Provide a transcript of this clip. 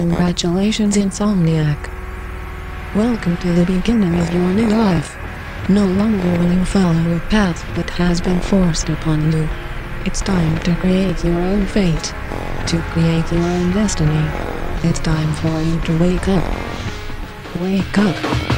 Congratulations, Insomniac. Welcome to the beginning of your new life. No longer will you follow a path that has been forced upon you. It's time to create your own fate, to create your own destiny. It's time for you to wake up. Wake up.